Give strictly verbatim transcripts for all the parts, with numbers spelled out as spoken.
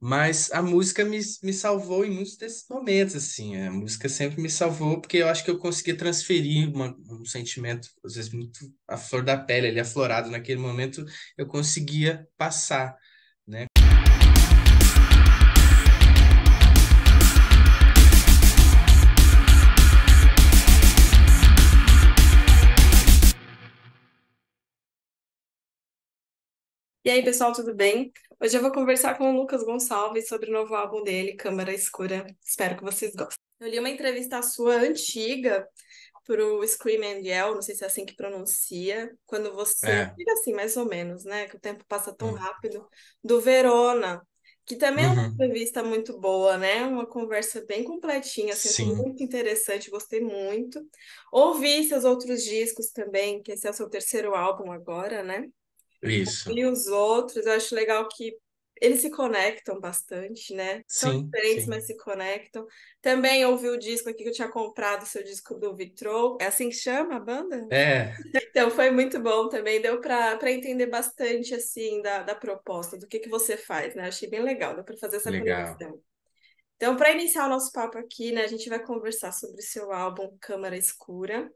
Mas a música me, me salvou em muitos desses momentos, assim. A música sempre me salvou, porque eu acho que eu consegui transferir uma, um sentimento, às vezes, muito à flor da pele, ali aflorado naquele momento, eu conseguia passar, né? E aí, pessoal, tudo bem? Hoje eu vou conversar com o Lucas Gonçalves sobre o novo álbum dele, Câmara Escura. Espero que vocês gostem. Eu li uma entrevista sua antiga pro Scream and Yell, não sei se é assim que pronuncia, quando você... É. Fica assim, mais ou menos, né? Que o tempo passa tão rápido. Do Verona, que também é uma uhum. entrevista muito boa, né? Uma conversa bem completinha, assim, Sim. muito interessante, gostei muito. Ouvi seus outros discos também, que esse é o seu terceiro álbum agora, né? Isso. E os outros, eu acho legal que eles se conectam bastante, né? Sim, São diferentes, sim. mas se conectam. Também ouvi o disco aqui que eu tinha comprado, seu disco do Vitreaux. É assim que chama a banda? É. Então foi muito bom também, deu para entender bastante, assim, da, da proposta, do que, que você faz, né? Achei bem legal, deu para fazer essa legal. conexão. Então, para iniciar o nosso papo aqui, né, a gente vai conversar sobre o seu álbum Câmara Escura.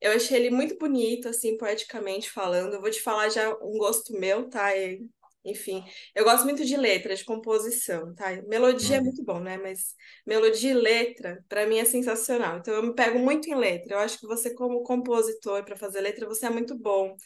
Eu achei ele muito bonito, assim, poeticamente falando. Eu vou te falar já um gosto meu, tá? E, enfim, eu gosto muito de letra, de composição, tá? Melodia hum. é muito bom, né? Mas melodia e letra, pra mim, é sensacional. Então, eu me pego muito em letra. Eu acho que você, como compositor, pra fazer letra, você é muito bom.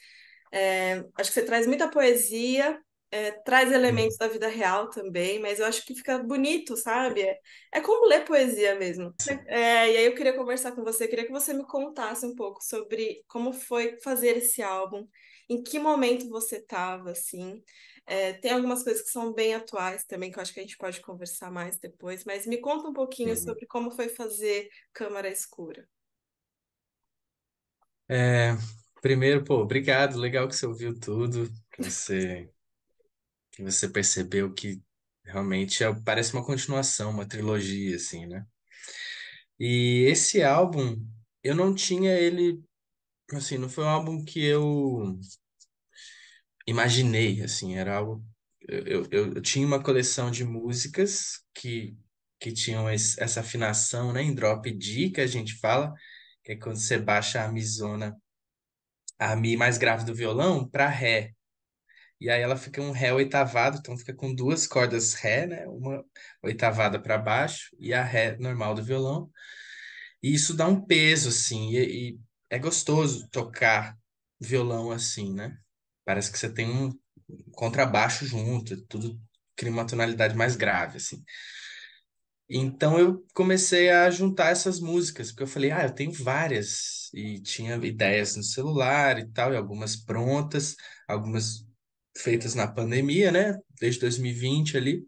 É, acho que você traz muita poesia, é, traz elementos hum. da vida real também, mas eu acho que fica bonito, sabe? É, é como ler poesia mesmo. É, e aí eu queria conversar com você, queria que você me contasse um pouco sobre como foi fazer esse álbum, em que momento você estava, assim. É, tem algumas coisas que são bem atuais também, que eu acho que a gente pode conversar mais depois, mas me conta um pouquinho hum. sobre como foi fazer Câmara Escura. É, primeiro, pô, obrigado, legal que você ouviu tudo, que você... que você percebeu que realmente é, parece uma continuação, uma trilogia, assim, né? E esse álbum, eu não tinha ele... Assim, não foi um álbum que eu imaginei, assim, era algo... Eu, eu, eu tinha uma coleção de músicas que, que tinham esse, essa afinação, né? Em Drop D, que a gente fala, que é quando você baixa a misona, a mi mais grave do violão, para ré. E aí ela fica um ré oitavado, então fica com duas cordas ré, né? Uma oitavada para baixo e a ré normal do violão. E isso dá um peso, assim, e, e é gostoso tocar violão assim, né? Parece que você tem um contrabaixo junto, tudo cria uma tonalidade mais grave, assim. Então eu comecei a juntar essas músicas, porque eu falei, ah, eu tenho várias, e tinha ideias no celular e tal, e algumas prontas, algumas... feitas na pandemia, né? Desde dois mil e vinte ali.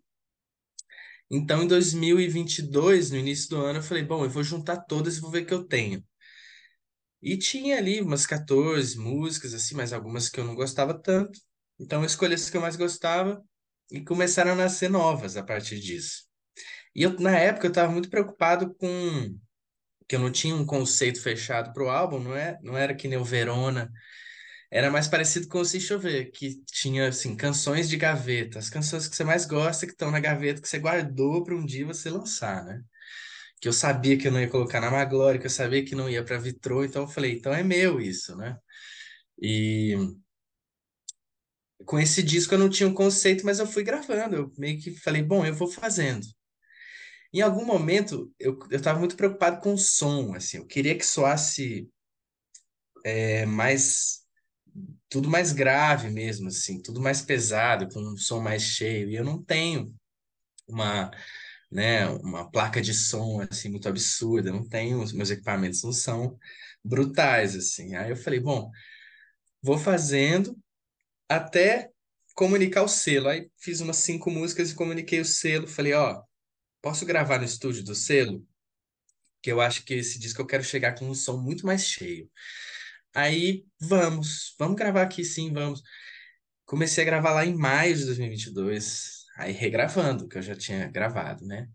Então, em dois mil e vinte e dois, no início do ano, eu falei, bom, eu vou juntar todas e vou ver o que eu tenho. E tinha ali umas quatorze músicas, assim, mas algumas que eu não gostava tanto. Então, eu escolhi as que eu mais gostava e começaram a nascer novas a partir disso. E eu, na época, eu estava muito preocupado com... que eu não tinha um conceito fechado para o álbum, não é? Não era que nem o Verona... Era mais parecido com o Se Chover, que tinha, assim, canções de gaveta. As canções que você mais gosta, que estão na gaveta, que você guardou para um dia você lançar, né? Que eu sabia que eu não ia colocar na Maglore, que eu sabia que não ia para Vitreaux. Então eu falei, então é meu isso, né? E com esse disco eu não tinha um conceito, mas eu fui gravando. Eu meio que falei, bom, eu vou fazendo. Em algum momento, eu estava muito preocupado com o som, assim. Eu queria que soasse é, mais... tudo mais grave mesmo, assim, tudo mais pesado, com um som mais cheio, e eu não tenho uma, né, uma placa de som, assim, muito absurda, não tenho, os meus equipamentos não são brutais, assim, aí eu falei, bom, vou fazendo até comunicar o selo, aí fiz umas cinco músicas e comuniquei o selo, falei, ó, posso gravar no estúdio do selo? Que eu acho que esse disco eu quero chegar com um som muito mais cheio. Aí, vamos, vamos gravar aqui, sim, vamos. Comecei a gravar lá em maio de dois mil e vinte e dois, aí regravando, que eu já tinha gravado, né?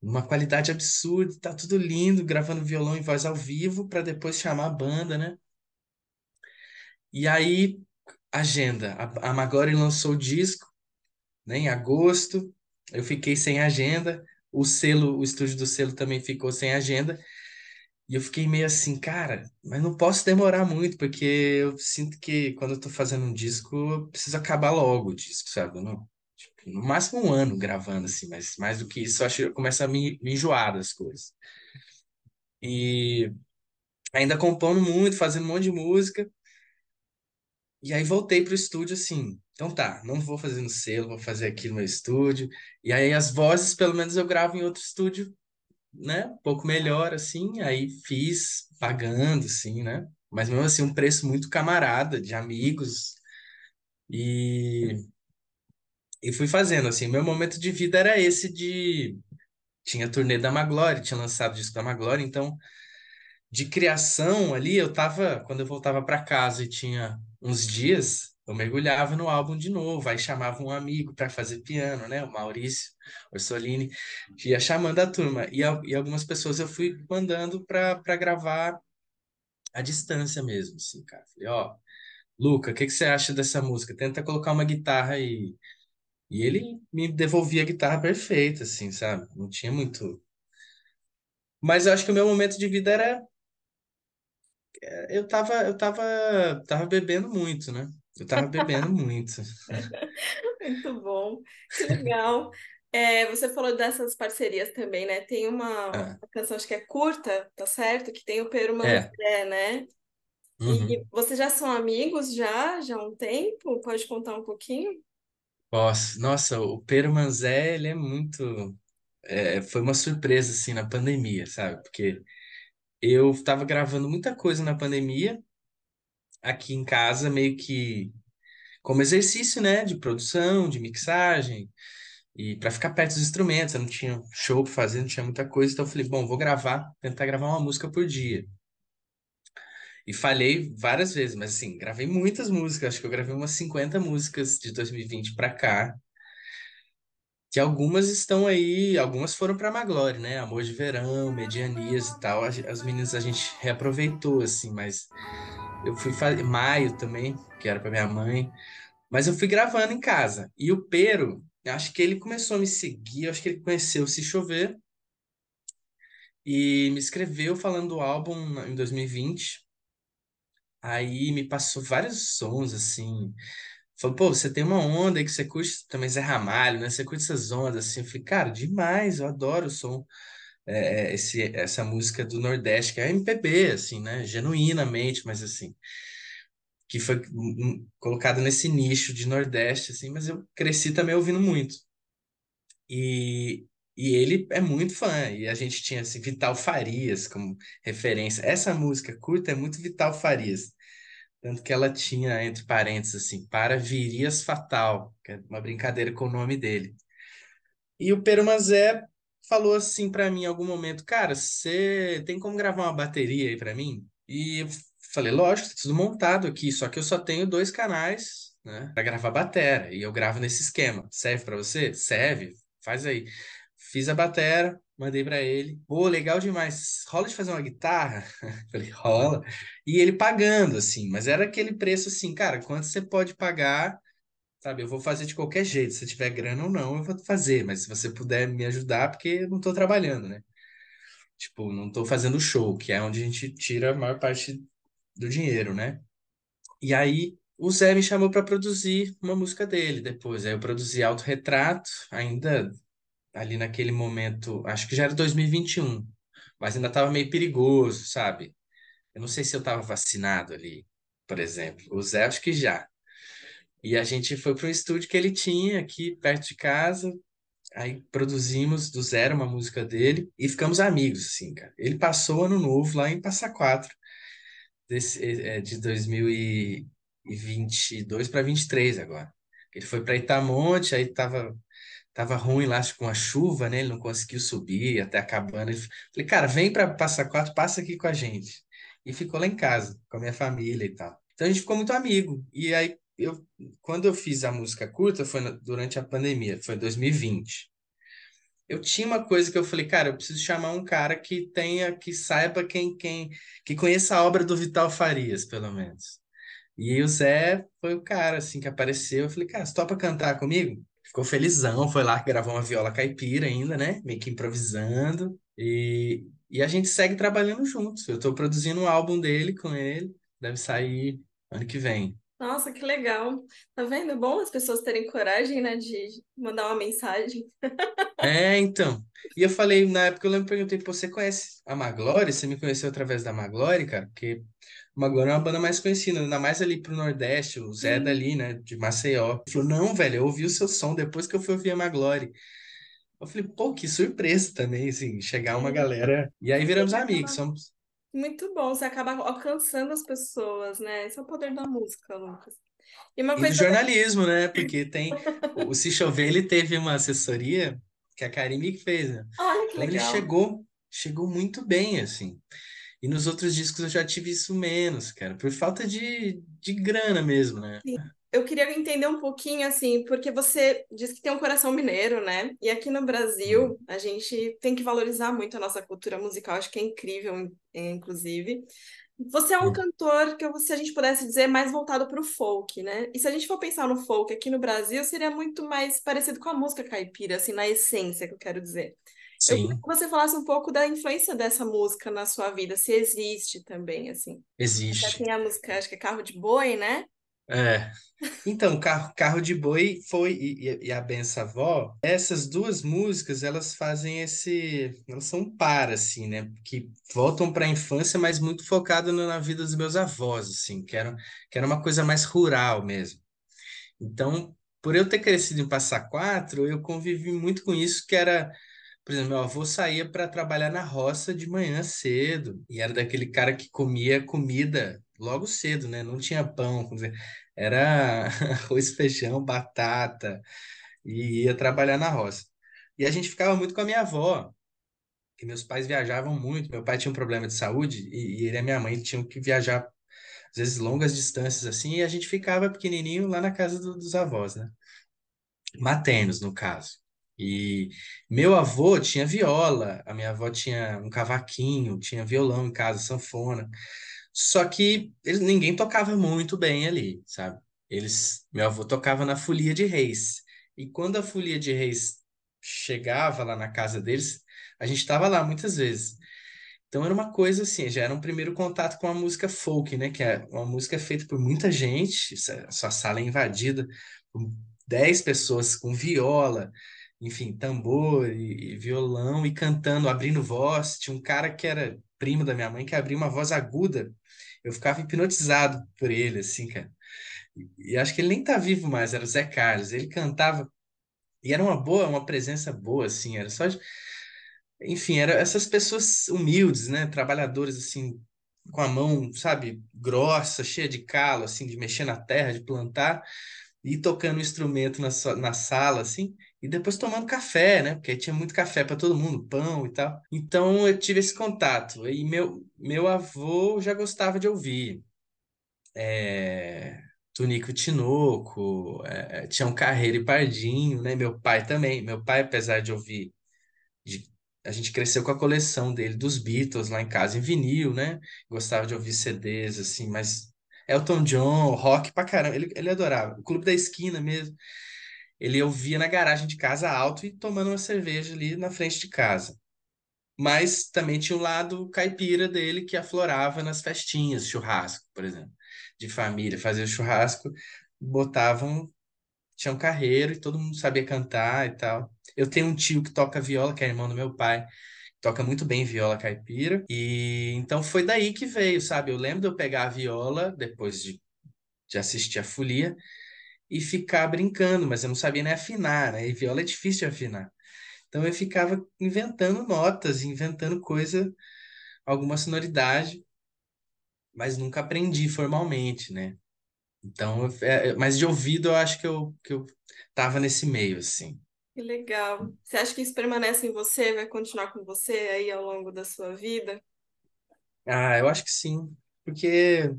Uma qualidade absurda, tá tudo lindo, gravando violão e voz ao vivo, para depois chamar a banda, né? E aí, agenda, a, a Maglore lançou o disco, né, em agosto, eu fiquei sem agenda, o selo, o estúdio do selo também ficou sem agenda, e eu fiquei meio assim, cara, mas não posso demorar muito, porque eu sinto que quando eu tô fazendo um disco, eu preciso acabar logo o disco, sabe? Não, tipo, no máximo um ano gravando, assim, mas mais do que isso, eu acho que eu começo a me, me enjoar das coisas. E ainda compondo muito, fazendo um monte de música, e aí voltei pro estúdio, assim, então tá, não vou fazer no selo, vou fazer aqui no meu estúdio, e aí as vozes, pelo menos, eu gravo em outro estúdio, né, um pouco melhor, assim, aí fiz pagando, assim, né, mas mesmo assim um preço muito camarada, de amigos, e, e fui fazendo, assim, meu momento de vida era esse de, tinha turnê da Maglore, tinha lançado o disco da Maglore, então, de criação ali, eu tava, quando eu voltava para casa e tinha uns dias, eu mergulhava no álbum de novo, aí chamava um amigo para fazer piano, né? O Maurício Orsolini, ia chamando a turma. E, e algumas pessoas eu fui mandando para gravar à distância mesmo, assim, cara. Falei, ó, Luca, o que, que você acha dessa música? Tenta colocar uma guitarra aí. E ele me devolvia a guitarra perfeita, assim, sabe? Não tinha muito... Mas eu acho que o meu momento de vida era... Eu tava, eu tava, tava bebendo muito, né? Eu tava bebendo muito. Muito bom, que legal. É, você falou dessas parcerias também, né? Tem uma, ah. uma canção, acho que é curta, tá certo? Que tem o Pero Manzé, é. né? Uhum. E vocês já são amigos já, já há um tempo? Pode contar um pouquinho? Posso. Nossa, o Pero Manzé, ele é muito... É, foi uma surpresa, assim, na pandemia, sabe? Porque... eu estava gravando muita coisa na pandemia, aqui em casa, meio que como exercício, né? De produção, de mixagem, e para ficar perto dos instrumentos. Eu não tinha show para fazer, não tinha muita coisa. Então eu falei, bom, vou gravar, tentar gravar uma música por dia. E falhei várias vezes, mas assim, gravei muitas músicas. Acho que eu gravei umas cinquenta músicas de dois mil e vinte para cá. Que algumas estão aí, algumas foram para Maglore, né? Amor de Verão, Medianias e tal. As meninas a gente reaproveitou, assim, mas eu fui fazer... Maio também, que era para minha mãe. Mas eu fui gravando em casa. E o Pero, acho que ele começou a me seguir, acho que ele conheceu Se Chover. E me escreveu falando do álbum em dois mil e vinte. Aí me passou vários sons, assim... Falou, pô, você tem uma onda aí que você curte também, Zé Ramalho, né? Você curte essas ondas, assim. Eu falei, cara, demais, eu adoro o som, é, esse, essa música do Nordeste, que é M P B, assim, né? Genuinamente, mas assim, que foi colocada nesse nicho de Nordeste, assim, mas eu cresci também ouvindo muito. E, e ele é muito fã, e a gente tinha, assim, Vital Farias como referência. Essa música curta é muito Vital Farias. Tanto que ela tinha, entre parênteses, assim, para Virias Fatal, que é uma brincadeira com o nome dele. E o Pero Manzé falou assim para mim em algum momento, cara, você tem como gravar uma bateria aí para mim? E eu falei, lógico, tá tudo montado aqui, só que eu só tenho dois canais, né, para gravar batera, e eu gravo nesse esquema. Serve para você? Serve, faz aí. Fiz a batera, mandei para ele. Pô, legal demais. Rola de fazer uma guitarra? Falei, rola. E ele pagando, assim. Mas era aquele preço, assim, cara, quanto você pode pagar? Sabe, eu vou fazer de qualquer jeito. Se tiver grana ou não, eu vou fazer. Mas se você puder me ajudar, porque eu não tô trabalhando, né? Tipo, não tô fazendo show, que é onde a gente tira a maior parte do dinheiro, né? E aí, o Zé me chamou para produzir uma música dele depois. Aí eu produzi Autorretrato, ainda... ali naquele momento, acho que já era dois mil e vinte e um, mas ainda estava meio perigoso, sabe? Eu não sei se eu estava vacinado ali, por exemplo. O Zé, acho que já. E a gente foi para um estúdio que ele tinha aqui perto de casa, aí produzimos do zero uma música dele e ficamos amigos, assim, cara. Ele passou ano novo lá em Passa Quatro, desse, é, de dois mil e vinte e dois para vinte e três agora. Ele foi para Itamonte, aí estava... Tava ruim lá com a chuva, né? Ele não conseguiu subir até a cabana. Ele... Falei, cara, vem para Passa Quatro, passa aqui com a gente. E ficou lá em casa, com a minha família e tal. Então a gente ficou muito amigo. E aí, eu... quando eu fiz a música curta, foi durante a pandemia, foi em dois mil e vinte. Eu tinha uma coisa que eu falei, cara, eu preciso chamar um cara que tenha, que saiba quem, quem, que conheça a obra do Vital Farias, pelo menos. E o Zé foi o cara, assim, que apareceu. Eu falei, cara, você topa cantar comigo? Ficou felizão, foi lá que gravou uma viola caipira ainda, né? Meio que improvisando. E, e a gente segue trabalhando juntos. Eu tô produzindo um álbum dele com ele, deve sair ano que vem. Nossa, que legal. Tá vendo? Bom as pessoas terem coragem, né, de mandar uma mensagem. É, então. E eu falei, na época eu lembro, perguntei, pô, você conhece a Maglore? Você me conheceu através da Maglore, cara? Porque a Maglore é uma banda mais conhecida, ainda mais ali pro Nordeste, o Zé hum. dali, né, de Maceió. Ele falou, não, velho, eu ouvi o seu som depois que eu fui ouvir a Maglore. Eu falei, pô, que surpresa também, assim, chegar uma galera... E aí viramos amigos, somos... Muito bom, você acaba alcançando as pessoas, né? Esse é o poder da música, Lucas. E, uma e coisa do jornalismo, né? Porque tem... o Se Chover, ele teve uma assessoria que a Karime fez, né? Olha que então, legal. Ele chegou, chegou muito bem, assim. E nos outros discos eu já tive isso menos, cara. Por falta de, de grana mesmo, né? Sim. Eu queria entender um pouquinho, assim, porque você diz que tem um coração mineiro, né? E aqui no Brasil, a gente tem que valorizar muito a nossa cultura musical, acho que é incrível, inclusive. Você é um cantor que, se a gente pudesse dizer, mais voltado para o folk, né? E se a gente for pensar no folk aqui no Brasil, seria muito mais parecido com a música caipira, assim, na essência, que eu quero dizer. Sim. Eu queria que você falasse um pouco da influência dessa música na sua vida, se existe também, assim. Existe. Já tem a música, acho que é Carro de Boi, né? É, então, carro, carro de Boi foi e, e A Benção Avó, essas duas músicas, elas fazem esse, elas são um par, assim, né, que voltam para a infância, mas muito focado na vida dos meus avós, assim, que era, que era uma coisa mais rural mesmo. Então, por eu ter crescido em Passa Quatro, eu convivi muito com isso, que era, por exemplo, meu avô saía para trabalhar na roça de manhã cedo, e era daquele cara que comia comida logo cedo, né? Não tinha pão, quer dizer, era arroz, feijão, batata, e ia trabalhar na roça. E a gente ficava muito com a minha avó, que meus pais viajavam muito, meu pai tinha um problema de saúde, e, e ele e a minha mãe tinham que viajar, às vezes, longas distâncias, assim, e a gente ficava pequenininho lá na casa do, dos avós, né? Maternos, no caso. E meu avô tinha viola, a minha avó tinha um cavaquinho, tinha violão em casa, sanfona. Só que eles, ninguém tocava muito bem ali, sabe? Eles, meu avô tocava na Folia de Reis. E quando a Folia de Reis chegava lá na casa deles, a gente estava lá muitas vezes. Então era uma coisa assim, já era um primeiro contato com a música folk, né? Que é uma música feita por muita gente, a sua sala é invadida, por dez pessoas com viola, enfim, tambor e, e violão, e cantando, abrindo voz. Tinha um cara que era primo da minha mãe que abria uma voz aguda. Eu ficava hipnotizado por ele, assim, cara. E, e acho que ele nem tá vivo mais, era o Zé Carlos. Ele cantava, e era uma boa, uma presença boa, assim, era só... De... Enfim, eram essas pessoas humildes, né, trabalhadoras, assim, com a mão, sabe, grossa, cheia de calo, assim, de mexer na terra, de plantar, e tocando um instrumento na, so... na sala, assim... E depois tomando café, né? Porque tinha muito café para todo mundo, pão e tal. Então eu tive esse contato. E meu, meu avô já gostava de ouvir é, Tonico Tinoco, é, tinha um Carreiro e Pardinho, né? Meu pai também. Meu pai, apesar de ouvir, de, a gente cresceu com a coleção dele dos Beatles lá em casa, em vinil, né? Gostava de ouvir C Dês, assim, mas Elton John, rock pra caramba. Ele, ele adorava. O Clube da Esquina mesmo. Ele ouvia na garagem de casa alto e tomando uma cerveja ali na frente de casa. Mas também tinha um lado caipira dele que aflorava nas festinhas, churrasco, por exemplo, de família. Fazia churrasco, botavam, tinha um carreiro e todo mundo sabia cantar e tal. Eu tenho um tio que toca viola, que é irmão do meu pai, toca muito bem viola caipira. E então foi daí que veio, sabe? Eu lembro de eu pegar a viola depois de, de assistir a Folia e ficar brincando, mas eu não sabia nem afinar, né? E viola é difícil de afinar. Então eu ficava inventando notas, inventando coisa, alguma sonoridade, mas nunca aprendi formalmente, né? Então, eu, mas de ouvido eu acho que eu, que eu tava nesse meio, assim. Que legal. Você acha que isso permanece em você? Vai continuar com você aí ao longo da sua vida? Ah, eu acho que sim. Porque...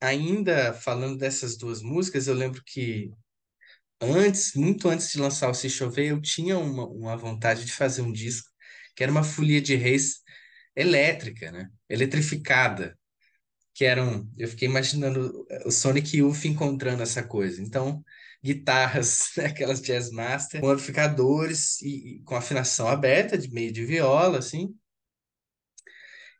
Ainda falando dessas duas músicas, eu lembro que antes, muito antes de lançar o Se Chover, eu tinha uma, uma vontade de fazer um disco que era uma Folia de Reis elétrica, né? Eletrificada, que era um... Eu fiquei imaginando o Sonic Youth encontrando essa coisa. Então, guitarras, né, aquelas jazz master, com amplificadores e, e com afinação aberta, de meio de viola, assim.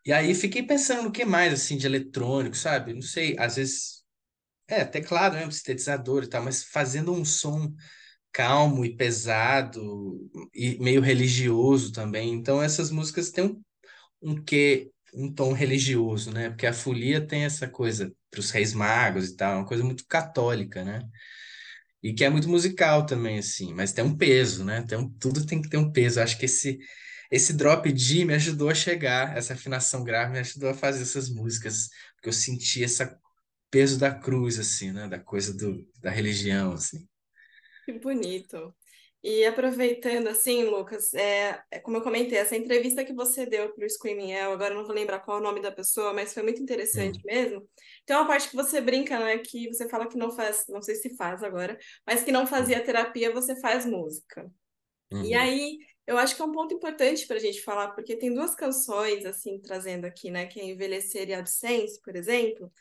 E aí fiquei pensando no que mais, assim, de eletrônico, sabe? Não sei, às vezes... É, teclado mesmo, sintetizador e tal, mas fazendo um som calmo e pesado e meio religioso também. Então essas músicas têm um, um quê, um tom religioso, né? Porque a folia tem essa coisa para os reis magos e tal, uma coisa muito católica, né? E que é muito musical também, assim, mas tem um peso, né? Tem um, tudo tem que ter um peso. Eu acho que esse... Esse drop D me ajudou a chegar, essa afinação grave me ajudou a fazer essas músicas, porque eu senti esse peso da cruz, assim, né? Da coisa do, da religião, assim. Que bonito. E aproveitando, assim, Lucas, é, como eu comentei, essa entrevista que você deu para o Screaming Hell, agora eu não vou lembrar qual é o nome da pessoa, mas foi muito interessante hum. mesmo. Tem uma parte que você brinca, né? Que você fala que não faz, não sei se faz agora, mas que não fazia terapia, você faz música. Uhum. E aí... Eu acho que é um ponto importante para a gente falar, porque tem duas canções, assim, trazendo aqui, né? Que é Envelhecer e Absência, por exemplo,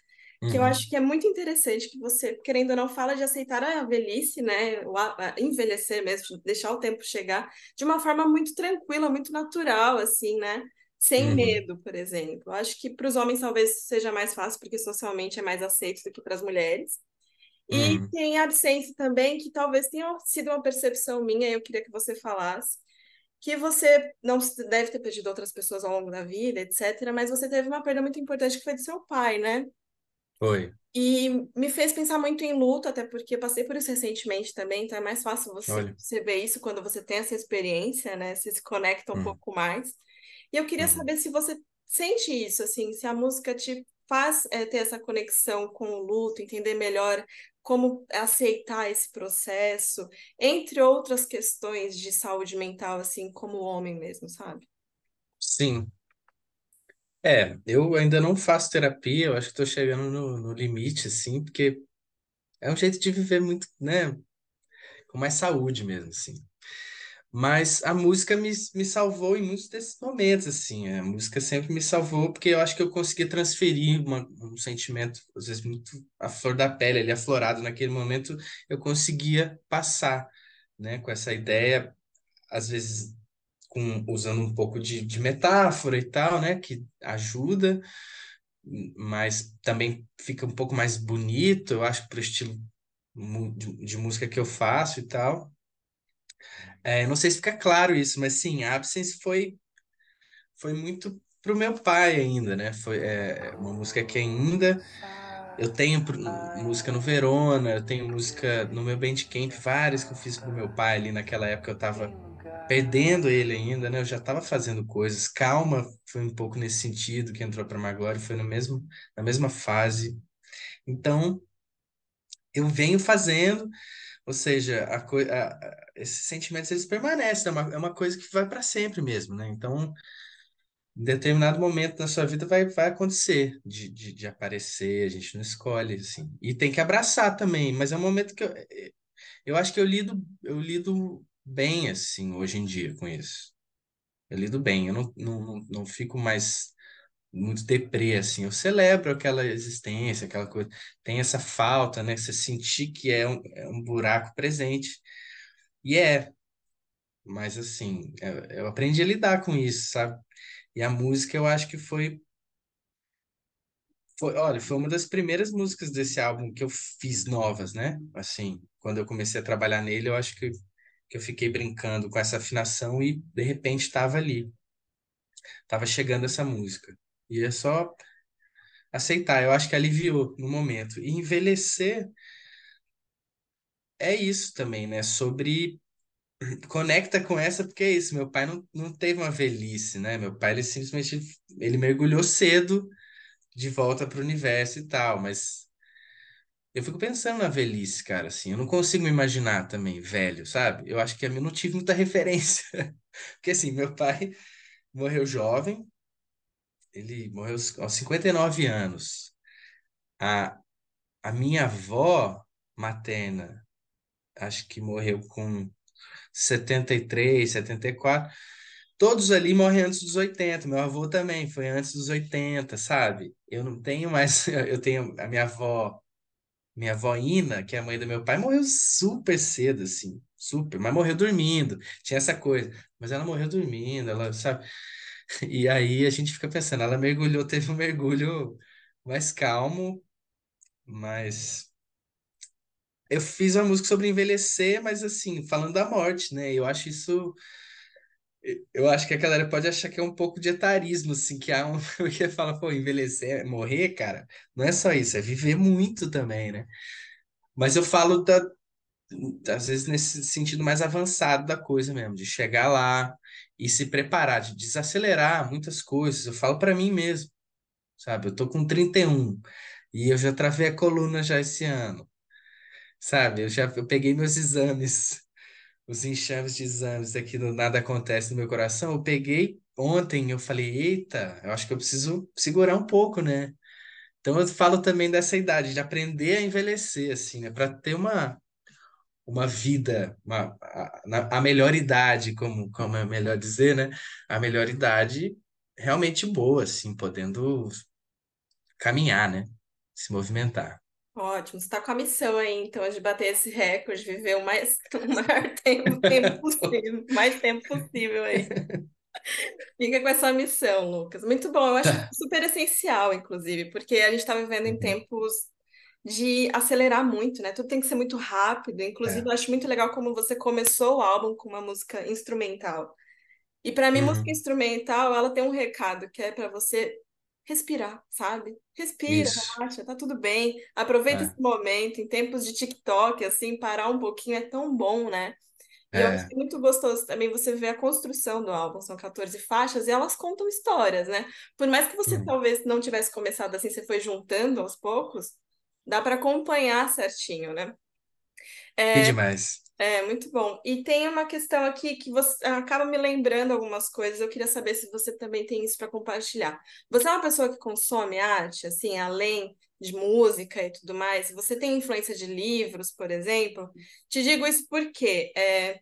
que uhum. eu acho que é muito interessante que você, querendo ou não, fala de aceitar a velhice, né? O a, a envelhecer mesmo, deixar o tempo chegar de uma forma muito tranquila, muito natural, assim, né? Sem uhum. medo, por exemplo. Eu acho que para os homens talvez seja mais fácil, porque socialmente é mais aceito do que para as mulheres. E uhum. tem a Absência também, que talvez tenha sido uma percepção minha, eu queria que você falasse, que você não deve ter perdido outras pessoas ao longo da vida, etcétera, mas você teve uma perda muito importante que foi do seu pai, né? Foi. E me fez pensar muito em luto, até porque eu passei por isso recentemente também, então é mais fácil você Olha. perceber isso quando você tem essa experiência, né? Você se conecta um hum. pouco mais. E eu queria hum. saber se você sente isso, assim, se a música te faz é, ter essa conexão com o luto, entender melhor como aceitar esse processo, entre outras questões de saúde mental, assim, como homem mesmo, sabe? Sim. É, eu ainda não faço terapia, eu acho que estou chegando no, no limite, assim, porque é um jeito de viver muito, né, com mais saúde mesmo, assim. Mas a música me, me salvou em muitos desses momentos, assim, a música sempre me salvou, porque eu acho que eu consegui transferir uma, um sentimento, às vezes, muito à flor da pele, ele aflorado naquele momento, eu conseguia passar, né, com essa ideia, às vezes, com, usando um pouco de, de metáfora e tal, né, que ajuda, mas também fica um pouco mais bonito, eu acho, para o estilo de, de música que eu faço e tal. É, não sei se fica claro isso, mas sim, a Absence foi, foi muito pro meu pai ainda, né? Foi é, uma música que ainda... Eu tenho pro, música no Verona, eu tenho música no meu Bandcamp, várias que eu fiz pro meu pai ali naquela época, eu tava perdendo ele ainda, né? Eu já tava fazendo coisas. Calma foi um pouco nesse sentido que entrou pra Maglore, foi no mesmo, na mesma fase. Então, eu venho fazendo... Ou seja, a co- a, esses sentimentos eles permanecem, é uma, é uma coisa que vai para sempre mesmo, né? Então, em determinado momento da sua vida vai, vai acontecer de, de, de aparecer, a gente não escolhe, assim. E tem que abraçar também, mas é um momento que eu, eu acho que eu lido, eu lido bem, assim, hoje em dia com isso. Eu lido bem, eu não, não, não fico mais muito deprê, assim, eu celebro aquela existência, aquela coisa, tem essa falta, né, você sentir que é um, é um buraco presente, e é, mas assim, eu, eu aprendi a lidar com isso, sabe, e a música eu acho que foi, foi, olha, foi uma das primeiras músicas desse álbum que eu fiz novas, né, assim, quando eu comecei a trabalhar nele, eu acho que, que eu fiquei brincando com essa afinação e, de repente, estava ali, estava chegando essa música. E é só aceitar. Eu acho que aliviou no momento. E envelhecer é isso também, né? Sobre... Conecta com essa, porque é isso. Meu pai não, não teve uma velhice, né? Meu pai, ele simplesmente... Ele mergulhou cedo de volta para o universo e tal. Mas eu fico pensando na velhice, cara, assim. Eu não consigo me imaginar também velho, sabe? Eu acho que eu não tive muita referência. Porque, assim, meu pai morreu jovem. Ele morreu aos cinquenta e nove anos. A, a minha avó materna, acho que morreu com setenta e três, setenta e quatro. Todos ali morrem antes dos oitenta. Meu avô também foi antes dos oitenta, sabe? Eu não tenho mais... Eu tenho a minha avó Minha avó Ina, que é a mãe do meu pai, morreu super cedo, assim, super, mas morreu dormindo, tinha essa coisa, mas ela morreu dormindo, ela, sabe? E aí a gente fica pensando, ela mergulhou, teve um mergulho mais calmo, mas... Eu fiz uma música sobre envelhecer, mas assim, falando da morte, né? Eu acho isso... Eu acho que a galera pode achar que é um pouco de etarismo, assim, que há um que fala, pô, envelhecer, morrer, cara, não é só isso, é viver muito também, né? Mas eu falo, da, às vezes, nesse sentido mais avançado da coisa mesmo, de chegar lá e se preparar, de desacelerar muitas coisas. Eu falo para mim mesmo, sabe? Eu tô com trinta e um e eu já travei a coluna já esse ano, sabe? Eu já eu peguei meus exames, os enxames de exames aqui do Nada Acontece no meu coração, eu peguei ontem, eu falei, eita, eu acho que eu preciso segurar um pouco, né? Então eu falo também dessa idade, de aprender a envelhecer, assim, né? Para ter uma, uma vida, uma, a, a melhor idade, como, como é melhor dizer, né? A melhor idade realmente boa, assim, podendo caminhar, né? Se movimentar. Ótimo, você está com a missão aí, então, de bater esse recorde, viver o, mais, o maior tempo, tempo possível, mais tempo possível aí. Fica com essa missão, Lucas. Muito bom, eu acho super essencial, inclusive, porque a gente está vivendo em tempos de acelerar muito, né? Tudo tem que ser muito rápido, inclusive é. Eu acho muito legal como você começou o álbum com uma música instrumental. E para mim, uhum. música instrumental, ela tem um recado, que é para você... respirar, sabe? Respira, isso. Relaxa, tá tudo bem. Aproveita é. esse momento, em tempos de TikTok, assim, parar um pouquinho é tão bom, né? E é. eu acho que é muito gostoso também você ver a construção do álbum, são quatorze faixas, e elas contam histórias, né? Por mais que você hum. talvez não tivesse começado assim, você foi juntando aos poucos, dá para acompanhar certinho, né? É... Que demais. É, muito bom. E tem uma questão aqui que você acaba me lembrando algumas coisas, eu queria saber se você também tem isso para compartilhar. Você é uma pessoa que consome arte, assim, além de música e tudo mais? Você tem influência de livros, por exemplo? Te digo isso porque é,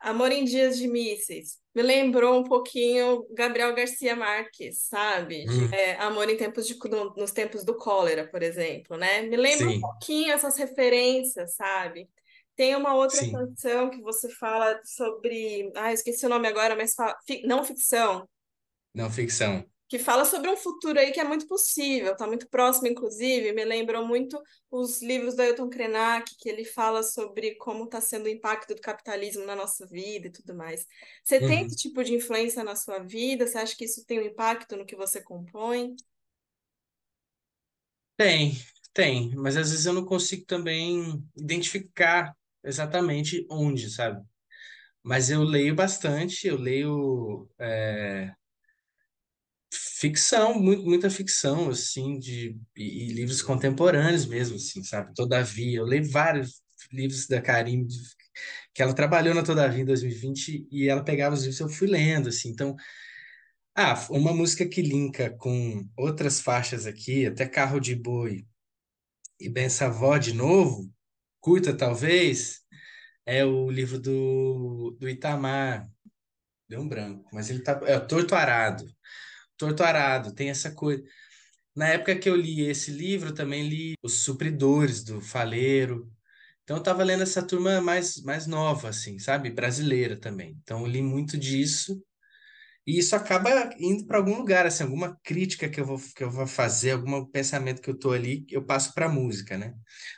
Amor em Dias de Mísseis me lembrou um pouquinho Gabriel Garcia Marques, sabe? Hum. É, Amor em tempos de, no, nos tempos do cólera, por exemplo, né? Me lembra Sim. um pouquinho essas referências, sabe? Tem uma outra Sim. canção que você fala sobre... Ah, esqueci o nome agora, mas... Fala... Não ficção. Não ficção. Que fala sobre um futuro aí que é muito possível, tá muito próximo, inclusive. Me lembrou muito os livros do Ailton Krenak, que ele fala sobre como tá sendo o impacto do capitalismo na nossa vida e tudo mais. Você uhum. tem esse tipo de influência na sua vida? Você acha que isso tem um impacto no que você compõe? Tem, tem. Mas às vezes eu não consigo também identificar exatamente onde, sabe? Mas eu leio bastante, eu leio é, ficção, muito, muita ficção, assim, de, e, e livros contemporâneos mesmo, assim, sabe? Todavia, eu leio vários livros da Karime, que ela trabalhou na Todavia em dois mil e vinte, e ela pegava os livros e eu fui lendo, assim, então... Ah, uma música que linka com outras faixas aqui, até Carro de Boi e Benção Avó de novo, curta, talvez, é o livro do, do Itamar. Deu um branco, mas ele tá... É o Torto Arado. Torto Arado, tem essa coisa... Na época que eu li esse livro, também li Os Supridores, do Faleiro. Então, eu tava lendo essa turma mais, mais nova, assim, sabe? Brasileira também. Então, eu li muito disso. E isso acaba indo para algum lugar, assim, alguma crítica que eu vou, que eu vou fazer, algum pensamento que eu tô ali, eu passo para música, né?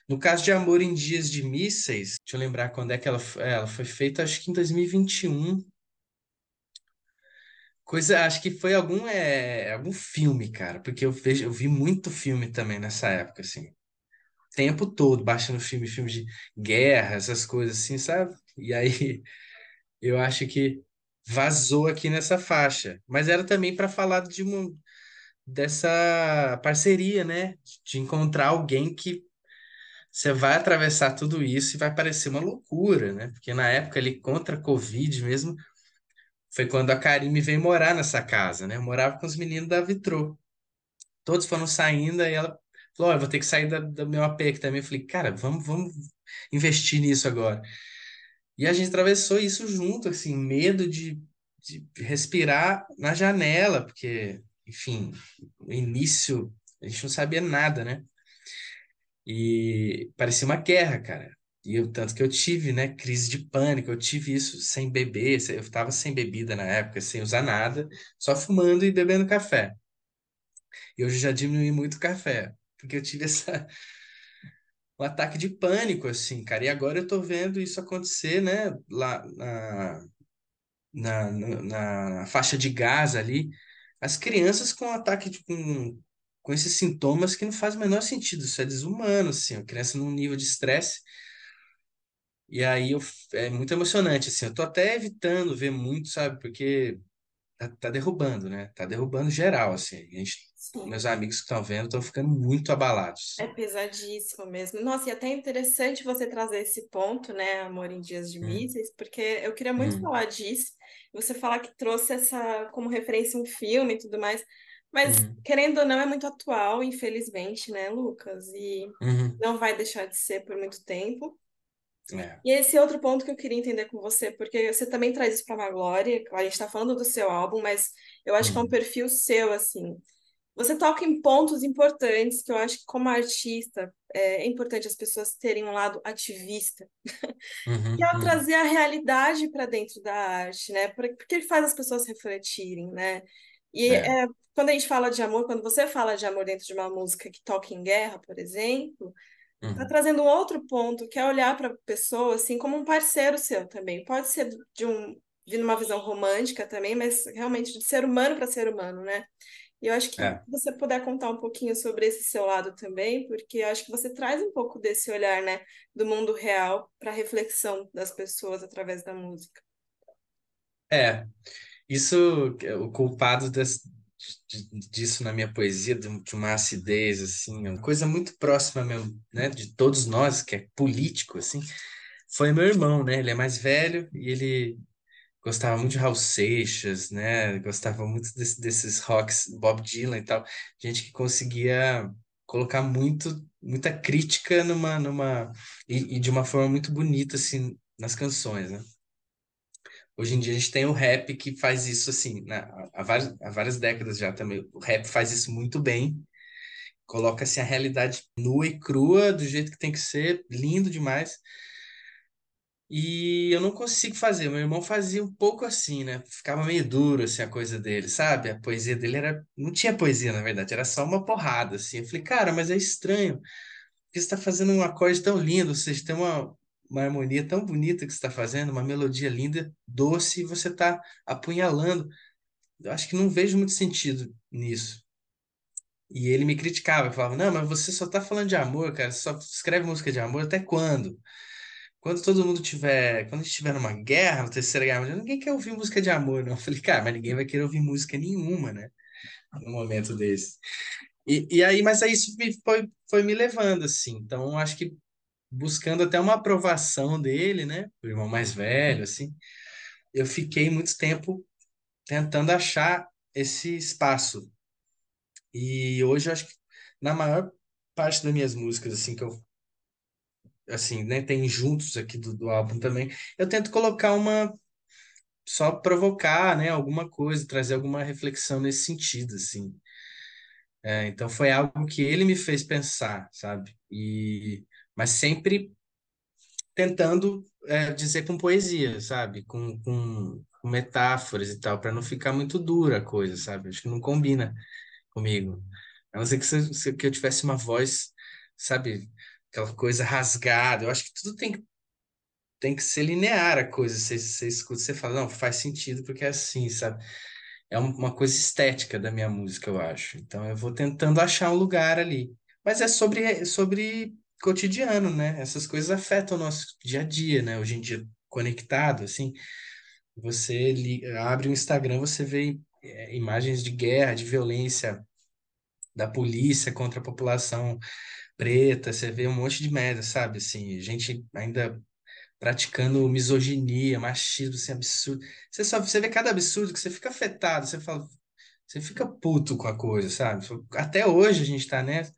No caso de Amor em Dias de Mísseis, deixa eu lembrar quando é que ela, ela foi feita, acho que em dois mil e vinte e um. Coisa, acho que foi algum, é, algum filme, cara, porque eu, vejo, eu vi muito filme também nessa época, assim. O tempo todo, baixando filme, filme de guerra, essas coisas assim, sabe? E aí, eu acho que vazou aqui nessa faixa, mas era também para falar de uma, dessa parceria, né? De encontrar alguém que você vai atravessar tudo isso e vai parecer uma loucura, né? Porque na época ali contra a Covid mesmo, foi quando a Karime veio morar nessa casa, né? Eu morava com os meninos da Vitreaux. Todos foram saindo e ela falou, oh, eu vou ter que sair da, do meu A P aqui também. Eu falei, cara, vamos, vamos investir nisso agora. E a gente atravessou isso junto, assim, medo de, de respirar na janela, porque, enfim, no início a gente não sabia nada, né? E parecia uma guerra, cara. E eu, tanto que eu tive, né, crise de pânico, eu tive isso sem beber, eu estava sem bebida na época, sem usar nada, só fumando e bebendo café. E hoje eu já diminui muito o café, porque eu tive essa... um ataque de pânico, assim, cara. E agora eu tô vendo isso acontecer, né, lá na, na, na faixa de Gaza ali, as crianças com ataque de... Com, com esses sintomas que não faz o menor sentido, isso é desumano, assim, a criança num nível de estresse. E aí eu, é muito emocionante, assim, eu tô até evitando ver muito, sabe, porque tá, tá derrubando, né, tá derrubando geral, assim, a gente, meus amigos que estão vendo estão ficando muito abalados. É pesadíssimo mesmo. Nossa, e até é interessante você trazer esse ponto, né, Amor em Dias de Mísseis, hum. porque eu queria muito hum. falar disso, você falar que trouxe essa, como referência, um filme e tudo mais. Mas, uhum. querendo ou não, é muito atual, infelizmente, né, Lucas? E uhum. não vai deixar de ser por muito tempo. É. E esse outro ponto que eu queria entender com você, porque você também traz isso para Maglore, a gente está falando do seu álbum, mas eu acho uhum. que é um perfil seu, assim. Você toca em pontos importantes que eu acho que, como artista, é importante as pessoas terem um lado ativista. Uhum, que é uhum. trazer a realidade para dentro da arte, né? Porque ele faz as pessoas refletirem, né? E é. É, quando a gente fala de amor, quando você fala de amor dentro de uma música que toca em guerra, por exemplo, uhum. tá trazendo um outro ponto, que é olhar para a pessoa assim como um parceiro seu também. Pode ser de um de uma visão romântica também, mas realmente de ser humano para ser humano, né? E eu acho que é. você puder contar um pouquinho sobre esse seu lado também, porque eu acho que você traz um pouco desse olhar, né, do mundo real para a reflexão das pessoas através da música. É. Isso, o culpado das, disso na minha poesia, de uma acidez, assim, uma coisa muito próxima mesmo, né, de todos nós, que é político, assim, foi meu irmão, né, ele é mais velho e ele gostava muito de Raul Seixas, né, gostava muito desse, desses rocks, Bob Dylan e tal, gente que conseguia colocar muito, muita crítica numa, numa, e, e de uma forma muito bonita, assim, nas canções, né. Hoje em dia a gente tem o rap que faz isso assim, na, há, várias, há várias décadas já também, o rap faz isso muito bem, coloca assim, a realidade nua e crua, do jeito que tem que ser, lindo demais, e eu não consigo fazer, meu irmão fazia um pouco assim, né, ficava meio duro assim a coisa dele, sabe, a poesia dele era, não tinha poesia na verdade, era só uma porrada assim, eu falei, cara, mas é estranho, porque você tá fazendo um acorde tão lindo, ou seja, tem uma... uma harmonia tão bonita que você está fazendo, uma melodia linda, doce, e você está apunhalando. Eu acho que não vejo muito sentido nisso. E ele me criticava, falava, não, mas você só está falando de amor, cara, você só escreve música de amor até quando? Quando todo mundo tiver, quando a gente estiver numa guerra, na terceira guerra, ninguém quer ouvir música de amor, não. Eu falei, cara, mas ninguém vai querer ouvir música nenhuma, né? Num momento desse. E, e aí, mas aí isso me, foi, foi me levando, assim. Então, acho que buscando até uma aprovação dele, né? O irmão mais velho, assim. Eu fiquei muito tempo tentando achar esse espaço. E hoje eu acho que na maior parte das minhas músicas, assim, que eu... Assim, né? Tem Juntos aqui do, do álbum também. Eu tento colocar uma... Só provocar, né? Alguma coisa, trazer alguma reflexão nesse sentido, assim. É, então foi algo que ele me fez pensar, sabe? E... mas sempre tentando é, dizer com poesia, sabe? Com, com, com metáforas e tal, para não ficar muito dura a coisa, sabe? Acho que não combina comigo. A não ser que, se, que eu tivesse uma voz, sabe? Aquela coisa rasgada. Eu acho que tudo tem, tem que ser linear a coisa. Você, você escuta, você fala, não, faz sentido porque é assim, sabe? É uma coisa estética da minha música, eu acho. Então, eu vou tentando achar um lugar ali. Mas é sobre... sobre cotidiano, né? Essas coisas afetam o nosso dia a dia, né? Hoje em dia, conectado, assim, você liga, abre o Instagram, você vê é, imagens de guerra, de violência da polícia contra a população preta, você vê um monte de merda, sabe? Assim, gente ainda praticando misoginia, machismo, assim, absurdo. Você só você vê cada absurdo que você fica afetado, você fala, você fica puto com a coisa, sabe? Até hoje a gente tá nessa.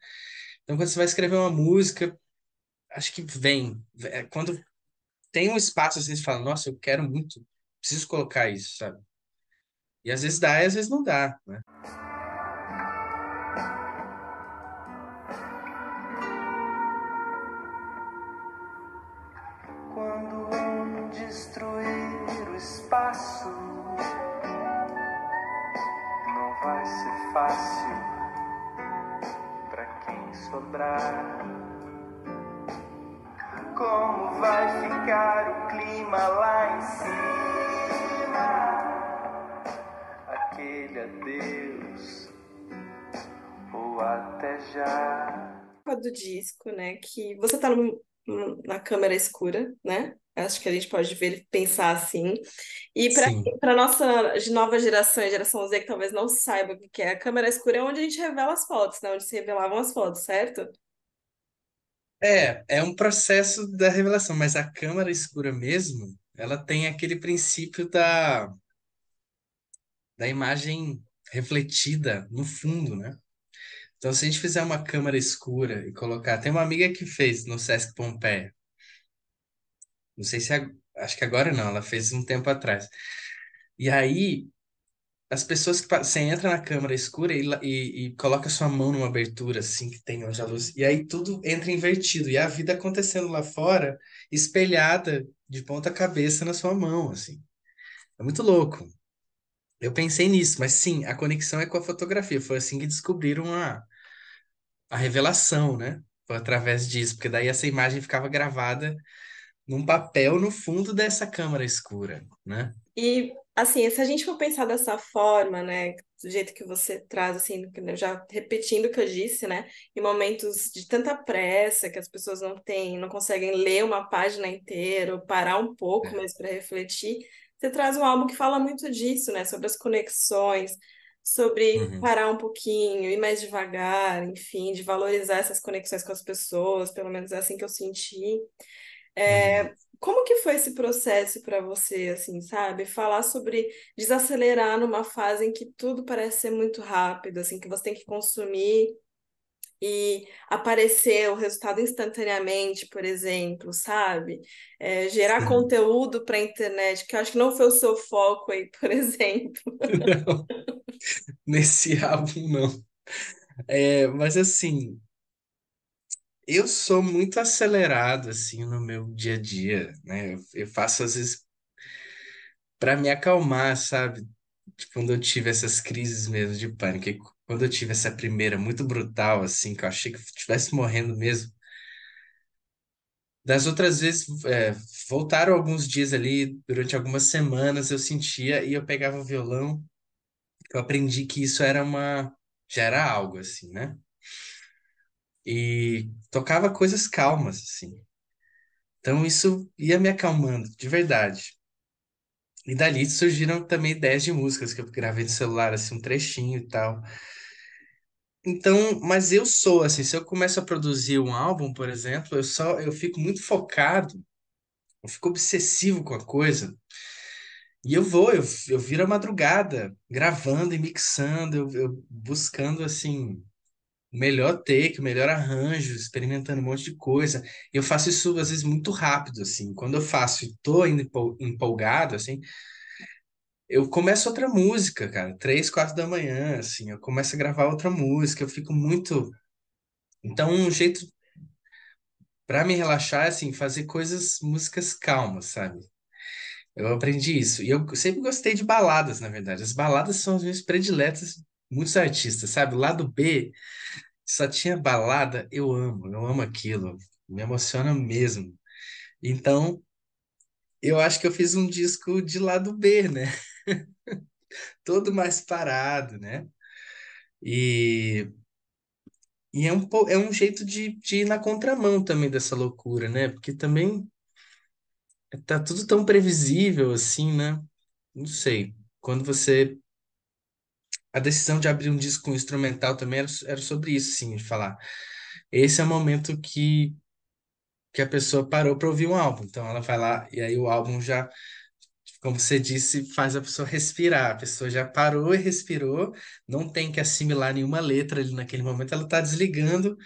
Então, quando você vai escrever uma música, acho que vem. Quando tem um espaço, assim, você fala, nossa, eu quero muito, preciso colocar isso, sabe? E às vezes dá e às vezes não dá, né? fácil pra quem sobrar. Como vai ficar o clima lá em cima? Aquele adeus ou até já. Do disco, né? Que você tá no, na câmera escura, né? Acho que a gente pode ver, pensar assim. E para a nossa nova geração, geração Z, que talvez não saiba o que é, a câmera escura é onde a gente revela as fotos, né? Onde se revelavam as fotos, certo? É, é um processo da revelação, mas a câmera escura mesmo, ela tem aquele princípio da, da imagem refletida no fundo, né? Então, se a gente fizer uma câmera escura e colocar... Tem uma amiga que fez no Sesc Pompeia. Não sei se... Ag... Acho que agora não, ela fez um tempo atrás. E aí, as pessoas que... Você entra na câmera escura e, e, e coloca sua mão numa abertura, assim, que tem onde a luz... E aí tudo entra invertido. E a vida acontecendo lá fora, espelhada de ponta cabeça na sua mão, assim. É muito louco. Eu pensei nisso, mas sim, a conexão é com a fotografia. Foi assim que descobriram a, a revelação, né? Foi através disso, porque daí essa imagem ficava gravada num papel no fundo dessa câmara escura, né? E, assim, se a gente for pensar dessa forma, né? Do jeito que você traz, assim, já repetindo o que eu disse, né? Em momentos de tanta pressa, que as pessoas não têm, não conseguem ler uma página inteira, ou parar um pouco é. mesmo para refletir, você traz um álbum que fala muito disso, né? Sobre as conexões, sobre uhum. parar um pouquinho, ir mais devagar, enfim, de valorizar essas conexões com as pessoas, pelo menos é assim que eu senti. É, como que foi esse processo para você, assim, sabe? Falar sobre desacelerar numa fase em que tudo parece ser muito rápido, assim, que você tem que consumir e aparecer o resultado instantaneamente, por exemplo, sabe? É, gerar Sim. conteúdo para a internet, que eu acho que não foi o seu foco aí, por exemplo. Não, nesse álbum não. É, mas assim... Eu sou muito acelerado, assim, no meu dia a dia, né? Eu, eu faço, às vezes, para me acalmar, sabe? Tipo, quando eu tive essas crises mesmo de pânico, quando eu tive essa primeira muito brutal, assim, que eu achei que eu estivesse morrendo mesmo. Das outras vezes, é, voltaram alguns dias ali, durante algumas semanas, eu sentia, e eu pegava o violão, eu aprendi que isso era uma... já era algo, assim, né? E tocava coisas calmas, assim. Então isso ia me acalmando, de verdade. E dali surgiram também ideias de músicas que eu gravei no celular, assim, um trechinho e tal. Então, mas eu sou, assim, se eu começo a produzir um álbum, por exemplo, eu só, eu fico muito focado, eu fico obsessivo com a coisa. E eu vou, eu, eu viro a madrugada, gravando e mixando, eu, eu buscando, assim... o melhor take, o melhor arranjo, experimentando um monte de coisa. Eu faço isso, às vezes, muito rápido, assim. Quando eu faço e tô empolgado, assim, eu começo outra música, cara. Três, quatro da manhã, assim, eu começo a gravar outra música, eu fico muito... Então, um jeito para me relaxar é, assim, fazer coisas, músicas calmas, sabe? Eu aprendi isso. E eu sempre gostei de baladas, na verdade. As baladas são as minhas prediletas. Muitos artistas, sabe? O lado B só tinha balada, eu amo, eu amo aquilo, me emociona mesmo. Então, eu acho que eu fiz um disco de lado B, né? Todo mais parado, né? E, e é, um, é um jeito de, de ir na contramão também dessa loucura, né? Porque também tá tudo tão previsível assim, né? Não sei, quando você... A decisão de abrir um disco instrumental também era, era sobre isso, sim, de falar. Esse é o momento que, que a pessoa parou para ouvir um álbum. Então ela vai lá e aí o álbum já, como você disse, faz a pessoa respirar. A pessoa já parou e respirou, não tem que assimilar nenhuma letra ali naquele momento. Ela está desligando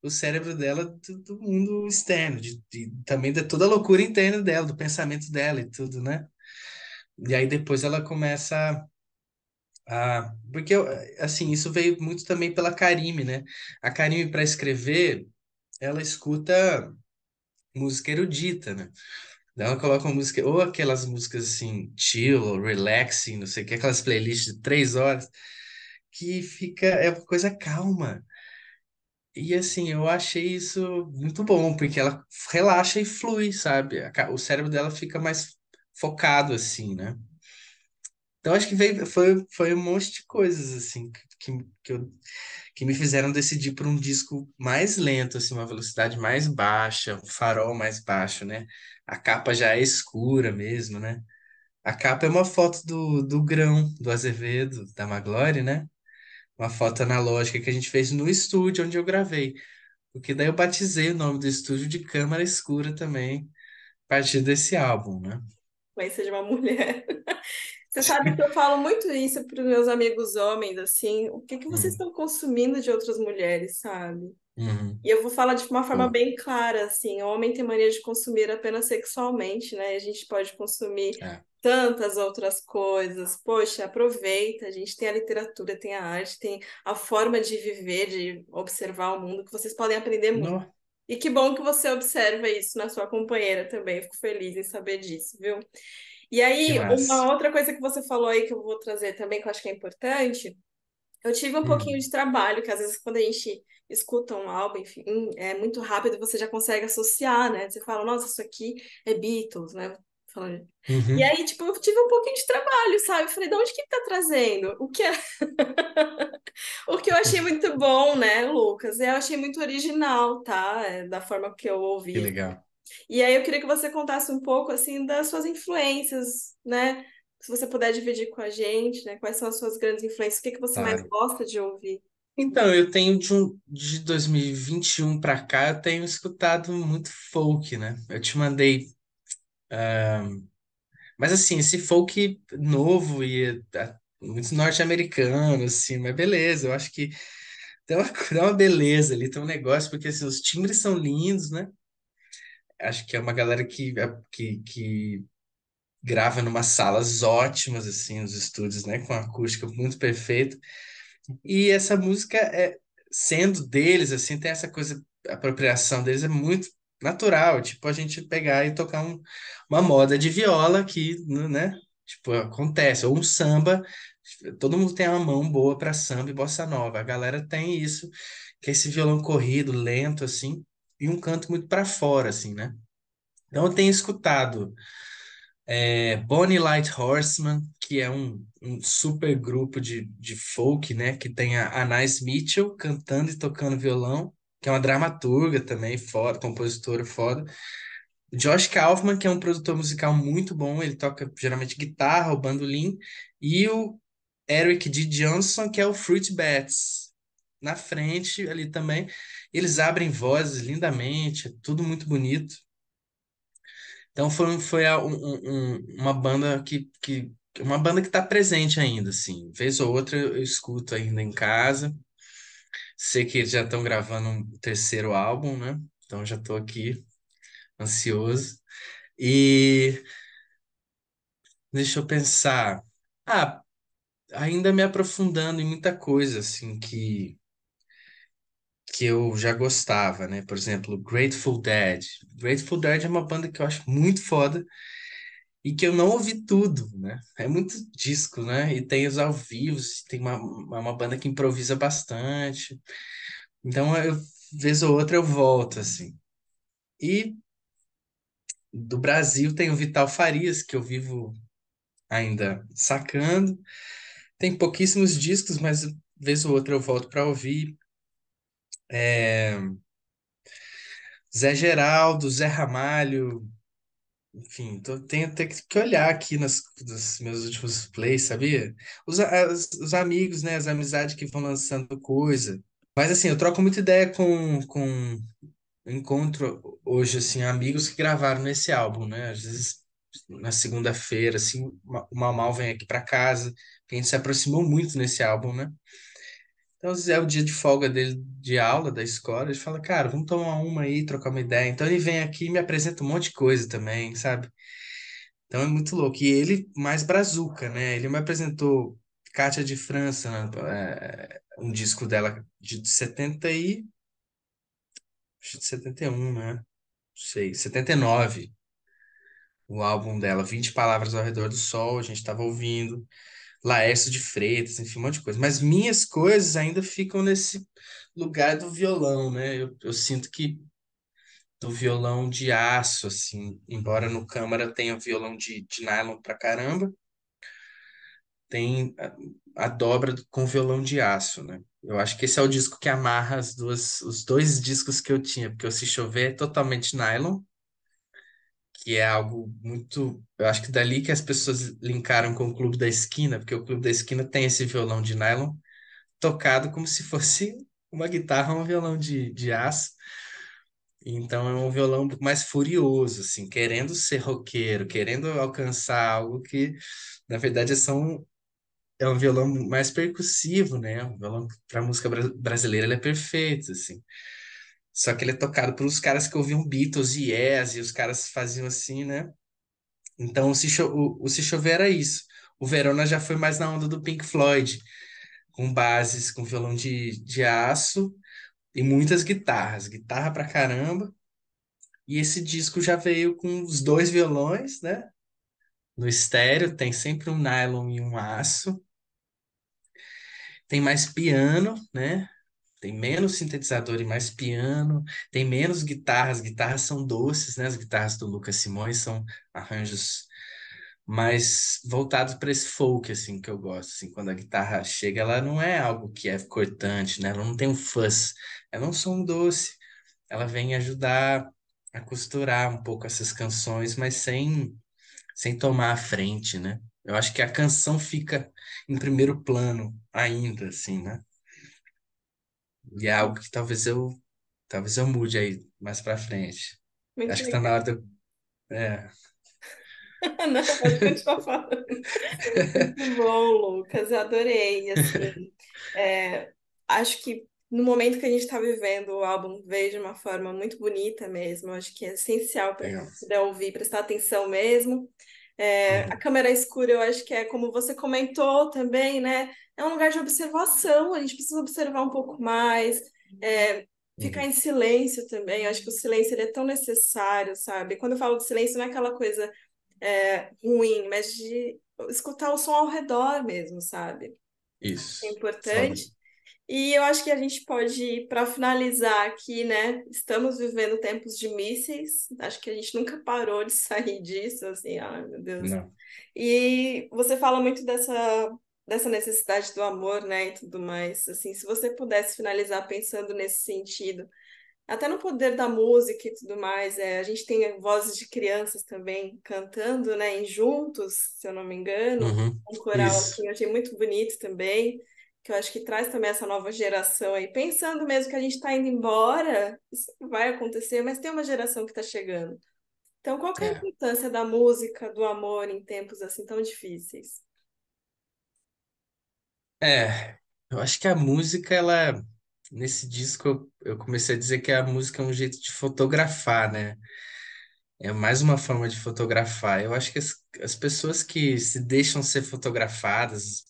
o cérebro dela do, do mundo externo, de, de, também de toda a loucura interna dela, do pensamento dela e tudo, né? E aí depois ela começa... Ah, porque, assim, isso veio muito também pela Karime, né? A Karime, para escrever, ela escuta música erudita, né? Ela coloca uma música, ou aquelas músicas, assim, chill, relaxing, não sei o que, aquelas playlists de três horas, que fica, é uma coisa calma. E assim, eu achei isso muito bom, porque ela relaxa e flui, sabe? A ca- O cérebro dela fica mais focado, assim, né? Então acho que veio, foi, foi um monte de coisas, assim, que, que, que eu, que me fizeram decidir por um disco mais lento, assim, uma velocidade mais baixa, um farol mais baixo, né? A capa já é escura mesmo, né? A capa é uma foto do, do Grão, do Azevedo, da Maglore, né? Uma foto analógica que a gente fez no estúdio onde eu gravei. Porque daí eu batizei o nome do estúdio de Câmara Escura também, a partir desse álbum, né? Mas seja uma mulher. Você sabe que eu falo muito isso para os meus amigos homens, assim, o que que vocês Uhum. estão consumindo de outras mulheres, sabe? Uhum. E eu vou falar de uma forma Uhum. bem clara, assim, o homem tem mania de consumir apenas sexualmente, né? E a gente pode consumir É. tantas outras coisas. Poxa, aproveita, a gente tem a literatura, tem a arte, tem a forma de viver, de observar o mundo, que vocês podem aprender muito. No- E que bom que você observa isso na sua companheira também, eu fico feliz em saber disso, viu? E Que aí, uma massa. outra coisa que você falou aí que eu vou trazer também, que eu acho que é importante, eu tive um pouquinho Hum. de trabalho, que às vezes quando a gente escuta um álbum, enfim, é muito rápido, você já consegue associar, né? Você fala, nossa, isso aqui é Beatles, né? Falando- E Uhum. aí, tipo, eu tive um pouquinho de trabalho, sabe? Eu falei, de onde que ele tá trazendo? O que é? O que eu achei muito bom, né, Lucas? Eu achei muito original, tá? É, da forma que eu Que ouvi. legal. E aí eu queria que você contasse um pouco assim das suas influências, né? Se você puder dividir com a gente, né? Quais são as suas grandes influências? O que que você mais Claro. gosta de ouvir? Então, eu tenho de, um- de dois mil e vinte e um para cá, eu tenho escutado muito folk, né? Eu te mandei. ah, Mas assim, esse folk novo e ah, muito norte-americano, assim, mas beleza, eu acho que tem uma, dá uma beleza ali, tem um negócio, porque assim, os timbres são lindos, né? Acho que é uma galera que, que, que grava numas salas ótimas, assim, nos estúdios, né? Com acústica muito perfeita. E essa música, é, sendo deles, assim, tem essa coisa, a apropriação deles é muito natural, tipo a gente pegar e tocar um- uma moda de viola que, n- né? Tipo, acontece, ou um samba, todo mundo tem uma mão boa para samba e bossa nova. A galera tem isso, que é esse violão corrido, lento, assim, e um canto muito para fora, assim, né? Então eu tenho escutado é, Bonnie Light Horseman, que é um, um super grupo de, de folk, né? Que tem a Anais Mitchell cantando e tocando violão, que é uma dramaturga também, foda, compositora foda. Josh Kaufman, que é um produtor musical muito bom, ele toca geralmente guitarra ou bandolim, e o Eric D. Johnson, que é o Fruit Bats. Na frente ali também, eles abrem vozes lindamente, é tudo muito bonito. Então foi, um- foi a- um- um- um- uma banda que, que uma banda que está presente ainda, assim. Vez ou outra eu, eu escuto ainda em casa. Sei que eles já estão gravando um terceiro álbum, né? Então já estou aqui ansioso. E deixa eu pensar. Ah, ainda me aprofundando em muita coisa assim que que eu já gostava, né? Por exemplo, Grateful Dead. Grateful Dead é uma banda que eu acho muito foda. E que eu não ouvi tudo, né? É muito disco, né? E tem os ao vivo, tem uma, uma uma banda que improvisa bastante. Então, eu, vez ou outra eu volto, assim. E do Brasil tem o Vital Farias, que eu vivo ainda sacando. Tem pouquíssimos discos, mas vez ou outra eu volto para ouvir. É, Zé Geraldo, Zé Ramalho, enfim, tô, tenho até que que olhar aqui nas, nos meus últimos plays, sabia? Os, a- as- os amigos, né? As amizades que vão lançando coisa. Mas assim, eu troco muita ideia com, com encontro hoje, assim, amigos que gravaram nesse álbum, né? Às vezes na segunda-feira, assim, ma- o Mamal vem aqui pra casa, que a gente se aproximou muito nesse álbum, né? Então, às vezes é o dia de folga dele de aula, da escola, ele fala, cara, vamos tomar uma aí, trocar uma ideia. Então ele vem aqui e me apresenta um monte de coisa também, sabe? Então é muito louco. E ele mais brazuca, né? Ele me apresentou Cátia de França, né? É, um disco dela de setenta e... acho de setenta e um, né? Não sei, setenta e nove. O álbum dela, vinte Palavras ao Redor do Sol, a gente estava ouvindo. Laércio de Freitas, enfim, um monte de coisa. Mas minhas coisas ainda ficam nesse lugar do violão, né? Eu, eu sinto que do violão de aço, assim, embora no Câmara tenha violão de, de nylon pra caramba, tem a, a dobra com violão de aço, né? Eu acho que esse é o disco que amarra as duas, os dois discos que eu tinha, porque o Se Chover é totalmente nylon, que é algo muito... Eu acho que dali que as pessoas linkaram com o Clube da Esquina, porque o Clube da Esquina tem esse violão de nylon tocado como se fosse uma guitarra, um violão de, de aço. Então é um violão mais furioso, assim, querendo ser roqueiro, querendo alcançar algo que, na verdade, é, são, é um violão mais percussivo, né? Um violão para a música brasileira ele é perfeito, assim. Só que ele é tocado pelos caras que ouviam Beatles e Yes, e os caras faziam assim, né? Então, o Se Chover, o, o Se Chover era isso. O Verona já foi mais na onda do Pink Floyd, com bases, com violão de, de aço e muitas guitarras. Guitarra pra caramba. E esse disco já veio com os dois violões, né? No estéreo, tem sempre um nylon e um aço. Tem mais piano, né? Tem menos sintetizador e mais piano, tem menos guitarras, guitarras são doces, né? As guitarras do Lucas Simões são arranjos mais voltados para esse folk, assim, que eu gosto, assim, quando a guitarra chega, ela não é algo que é cortante, né? Ela não tem um fuzz, ela é um som doce, ela vem ajudar a costurar um pouco essas canções, mas sem, sem tomar a frente, né? Eu acho que a canção fica em primeiro plano ainda, assim, né? E é algo que talvez eu, talvez eu mude aí mais pra frente. Mentira. Acho que tá na hora do... É. Não, pode continuar falando. Muito bom, Lucas. Adorei. Assim, é, acho que no momento que a gente tá vivendo, o álbum veio de uma forma muito bonita mesmo. Acho que é essencial para quem puder ouvir, prestar atenção mesmo. É, a Câmara Escura, eu acho que é como você comentou também, né? É um lugar de observação, a gente precisa observar um pouco mais, é, ficar em silêncio também. Eu acho que o silêncio ele é tão necessário, sabe? Quando eu falo de silêncio, não é aquela coisa é, ruim, mas de escutar o som ao redor mesmo, sabe? Isso. É importante. Sabe. E eu acho que a gente pode, para finalizar aqui, né? Estamos vivendo tempos de mísseis. Acho que a gente nunca parou de sair disso, assim, ai meu Deus. Não. E você fala muito dessa, dessa necessidade do amor, né? E tudo mais. Assim, se você pudesse finalizar pensando nesse sentido, até no poder da música e tudo mais, é, a gente tem vozes de crianças também cantando, né? Em Juntos, se eu não me engano, uhum. Um coral assim, eu achei muito bonito também, que eu acho que traz também essa nova geração aí, pensando mesmo que a gente está indo embora, isso vai acontecer, mas tem uma geração que está chegando. Então, qual que é a importância da música, do amor em tempos assim tão difíceis? É, eu acho que a música, ela nesse disco, eu, eu comecei a dizer que a música é um jeito de fotografar, né? É mais uma forma de fotografar. Eu acho que as, as pessoas que se deixam ser fotografadas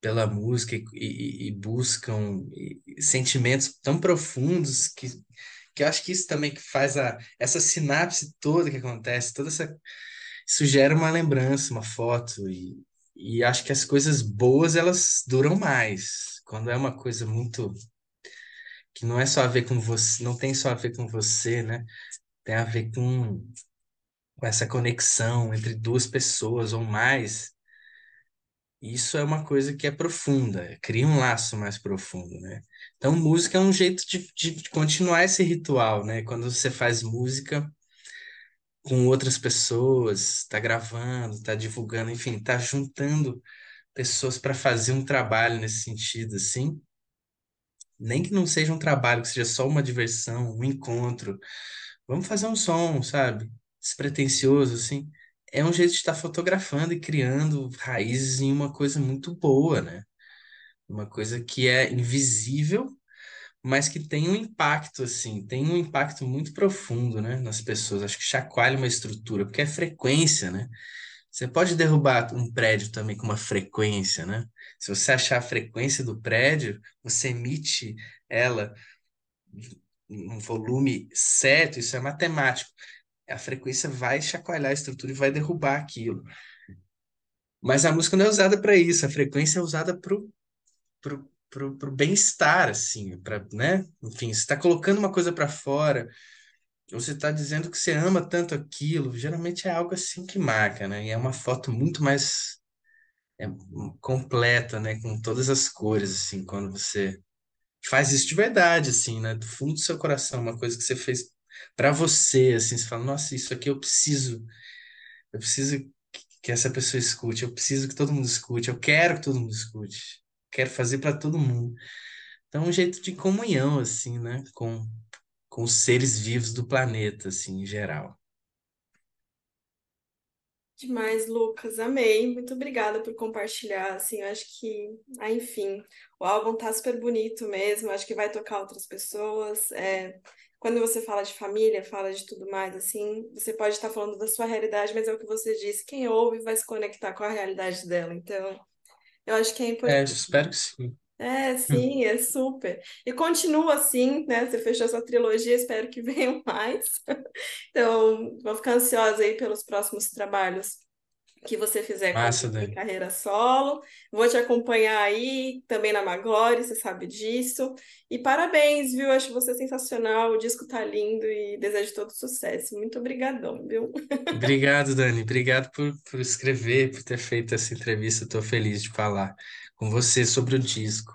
pela música e, e, e buscam sentimentos tão profundos que, que eu acho que isso também que faz a, essa sinapse toda que acontece, toda essa, isso gera uma lembrança, uma foto, e, e acho que as coisas boas elas duram mais, quando é uma coisa muito, que não é só a ver com você, não tem só a ver com você, né? Tem a ver com, com essa conexão entre duas pessoas ou mais. Isso é uma coisa que é profunda, cria um laço mais profundo, né? Então, música é um jeito de, de continuar esse ritual, né? Quando você faz música com outras pessoas, está gravando, está divulgando, enfim, está juntando pessoas para fazer um trabalho nesse sentido, assim. Nem que não seja um trabalho, que seja só uma diversão, um encontro. Vamos fazer um som, sabe? Despretensioso, assim. É um jeito de estar fotografando e criando raízes em uma coisa muito boa, né? Uma coisa que é invisível, mas que tem um impacto, assim, tem um impacto muito profundo, né? Nas pessoas, acho que chacoalha uma estrutura, porque é frequência, né? Você pode derrubar um prédio também com uma frequência, né? Se você achar a frequência do prédio, você emite ela num volume certo, isso é matemático. A frequência vai chacoalhar a estrutura e vai derrubar aquilo. Mas a música não é usada para isso, a frequência é usada para o bem-estar, assim, pra, né? Enfim, você está colocando uma coisa para fora, você está dizendo que você ama tanto aquilo, geralmente é algo assim que marca, né? E é uma foto muito mais é, completa, né? Com todas as cores, assim, quando você faz isso de verdade, assim, né? Do fundo do seu coração, uma coisa que você fez para você, assim, você fala, nossa, isso aqui eu preciso, eu preciso que essa pessoa escute, eu preciso que todo mundo escute, eu quero que todo mundo escute, quero fazer para todo mundo. Então, um jeito de comunhão, assim, né? Com, com os seres vivos do planeta, assim, em geral. Demais, Lucas, amei. Muito obrigada por compartilhar, assim, eu acho que, ah, enfim, o álbum tá super bonito mesmo, acho que vai tocar outras pessoas, é... Quando você fala de família, fala de tudo mais, assim, você pode estar falando da sua realidade, mas é o que você disse, quem ouve vai se conectar com a realidade dela, então, eu acho que é importante. É, eu espero que sim. É, sim, é super. E continua assim, né, você fechou sua trilogia, espero que venham mais. Então, vou ficar ansiosa aí pelos próximos trabalhos que você fizer Massa, com a sua carreira solo. Vou te acompanhar aí, também na Maglore, você sabe disso. E parabéns, viu? Acho você sensacional, o disco tá lindo e desejo todo sucesso. Muito obrigadão, viu? Obrigado, Dani. Obrigado por, por escrever, por ter feito essa entrevista. Estou feliz de falar com você sobre o disco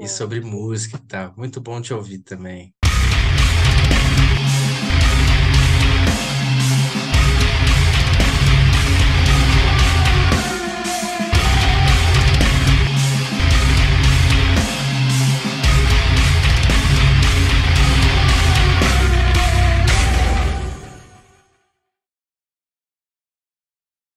é. e sobre música e tal. Muito bom te ouvir também.